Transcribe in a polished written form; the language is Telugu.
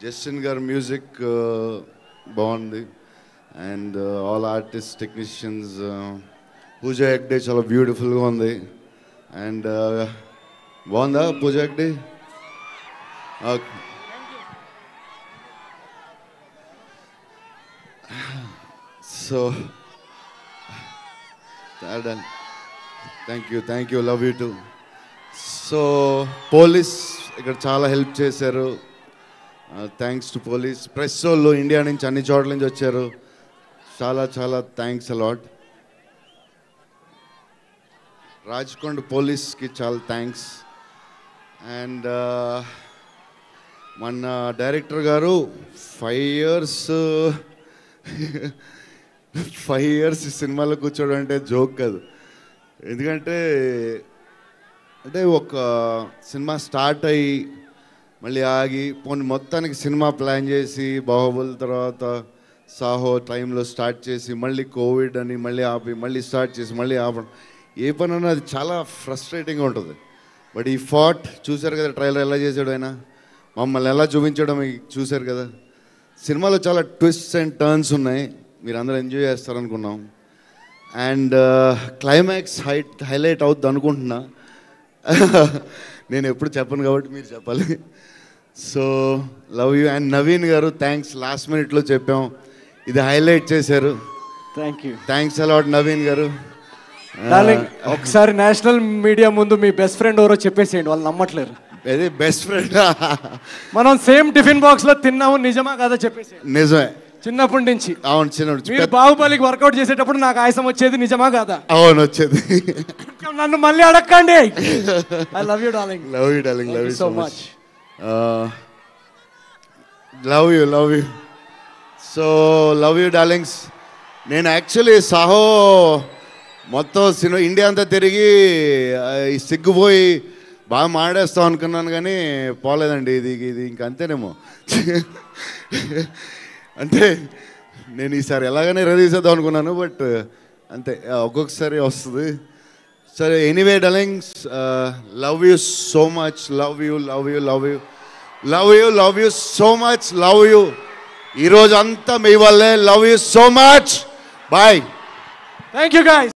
Justin Garu music bond and all artists, technicians. Pooja Hegde chala beautiful ga undi and bonda Pooja Hegde. So thank you, love you too. So police ikkada chala help chesaru. Thanks to police, press solo India nunchi anni chotla nunchi vacharu. Chala thanks a lot. Rajkund police ki chala thanks. And manna director garu 5 years 5 years cinema lo kuchod ante joke kadu. Endukante ante oka cinema start ayi మళ్ళీ ఆగి పోనీ మొత్తానికి సినిమా ప్లాన్ చేసి బాహుబలి తర్వాత సాహో టైంలో స్టార్ట్ చేసి మళ్ళీ కోవిడ్ అని మళ్ళీ ఆపి మళ్ళీ స్టార్ట్ చేసి మళ్ళీ ఆపడం ఏ పని అన్నా అది చాలా ఫ్రస్ట్రేటింగ్గా ఉంటుంది. బట్ ఈ ఫాట్ చూశారు కదా, ట్రైలర్ ఎలా చేశాడు ఆయన, మమ్మల్ని ఎలా చూపించాడో మీకు చూశారు కదా. సినిమాలో చాలా ట్విస్ట్స్ అండ్ టర్న్స్ ఉన్నాయి, మీరు అందరూ ఎంజాయ్ చేస్తారనుకున్నాం. అండ్ క్లైమాక్స్ హైలైట్ అవుద్ది అనుకుంటున్నా, నేను ఎప్పుడు చెప్పను కాబట్టి మీరు చెప్పాలి. So love you. And Naveen గారు థ్యాంక్స్, లాస్ట్ మినిట్లో చెప్పాం, ఇది హైలైట్ చేశారు. Thank you, thanks a lot Naveen గారు. ఒకసారి నేషనల్ మీడియా ముందు మీ బెస్ట్ ఫ్రెండ్ ఎవరో చెప్పేసేయండి, వాళ్ళు నమ్మట్లేరు. అదే బెస్ట్ ఫ్రెండ్, మనం సేమ్ టిఫిన్ బాక్స్లో తిన్నాము, నిజమా కదా చెప్పేసి? నిజమే, చిన్నప్పటి నుంచి. అవును, చిన్న బాహుబలికి వర్కౌట్ చేసేటప్పుడు నాకు ఆయాసం వచ్చేది, నిజమా కదా? అవును వచ్చేది. నన్ను మళ్ళీ అడగండి. I love you darling. Love you darling, love you so much. Love you, love you. So love you darlings. నేను యాక్చువల్లీ సాహో మొత్తం సినిమా ఇండియా అంతా తిరిగి సిగ్గుపోయి బాగా మాడేస్తాం అనుకున్నాను, కానీ పోలేదండి. ఇది ఇంకంతేనేమో, అంటే నేను ఈసారి ఎలాగనే రిలీజ్ చేద్దాం అనుకున్నాను, బట్ అంతే, ఒక్కొక్కసారి వస్తుంది. సరే, anyway darlings, love you so much. Love you, love you, love you, love you, love you so much. Love you. ఈరోజు అంతా మీ వల్లే. Love you so much. Bye. Thank you guys.